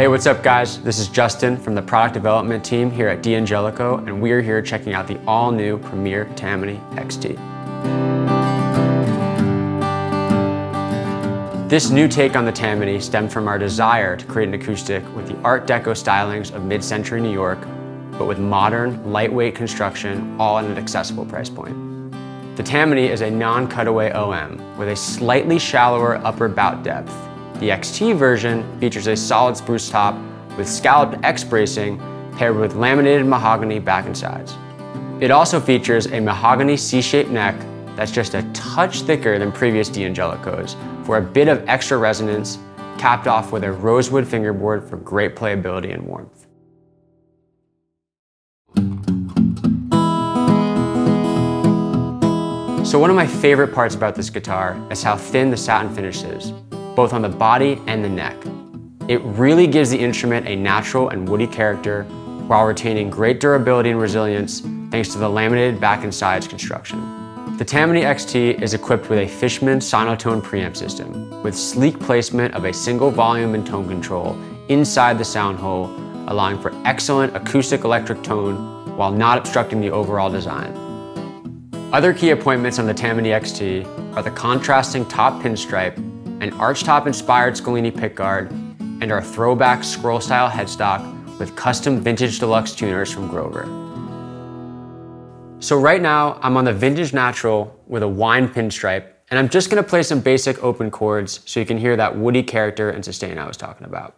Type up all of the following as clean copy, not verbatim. Hey, what's up guys? This is Justin from the product development team here at D'Angelico, and we're here checking out the all new Premier Tammany XT. This new take on the Tammany stemmed from our desire to create an acoustic with the Art Deco stylings of mid-century New York, but with modern, lightweight construction, all at an accessible price point. The Tammany is a non-cutaway OM with a slightly shallower upper bout depth. The XT version features a solid spruce top with scalloped X bracing paired with laminated mahogany back and sides. It also features a mahogany C-shaped neck that's just a touch thicker than previous D'Angelicos for a bit of extra resonance, capped off with a rosewood fingerboard for great playability and warmth. So one of my favorite parts about this guitar is how thin the satin finish is, both on the body and the neck. It really gives the instrument a natural and woody character while retaining great durability and resilience thanks to the laminated back and sides construction. The Tammany XT is equipped with a Fishman Sonotone preamp system with sleek placement of a single volume and tone control inside the sound hole, allowing for excellent acoustic electric tone while not obstructing the overall design. Other key appointments on the Tammany XT are the contrasting top pinstripe, an archtop-inspired Scalini pickguard, and our throwback scroll-style headstock with custom vintage deluxe tuners from Grover. So right now, I'm on the vintage natural with a wine pinstripe, and I'm just gonna play some basic open chords so you can hear that woody character and sustain I was talking about.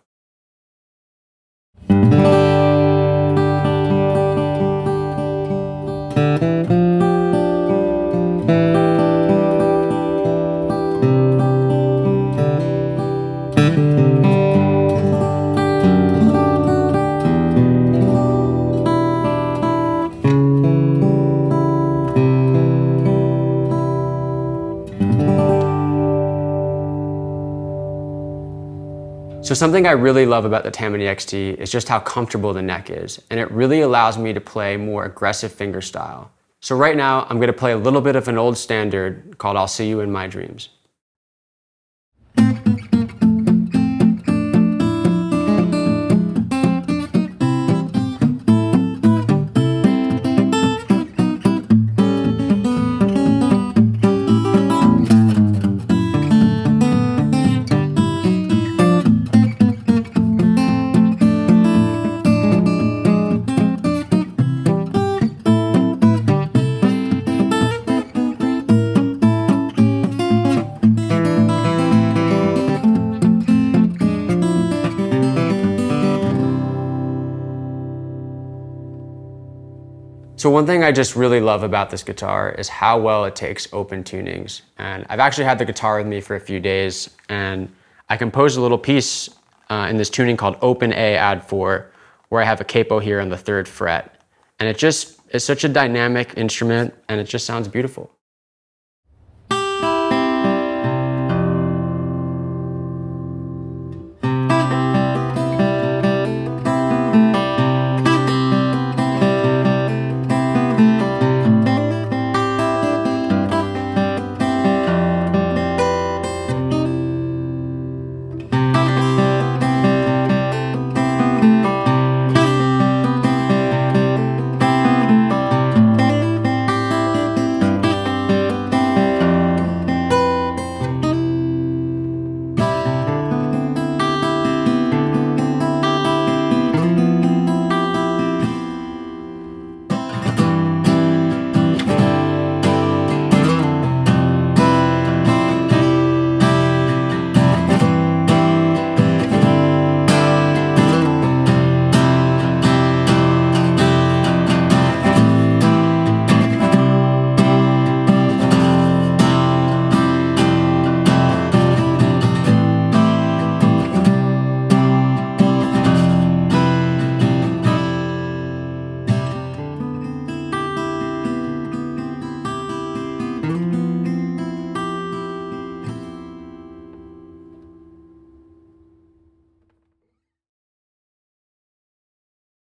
So something I really love about the Tammany XT is just how comfortable the neck is, and it really allows me to play more aggressive finger style. So right now, I'm gonna play a little bit of an old standard called I'll See You In My Dreams. So one thing I just really love about this guitar is how well it takes open tunings. And I've actually had the guitar with me for a few days, and I composed a little piece in this tuning called Open A Add 4, where I have a capo here on the 3rd fret. And it just is such a dynamic instrument, and it just sounds beautiful.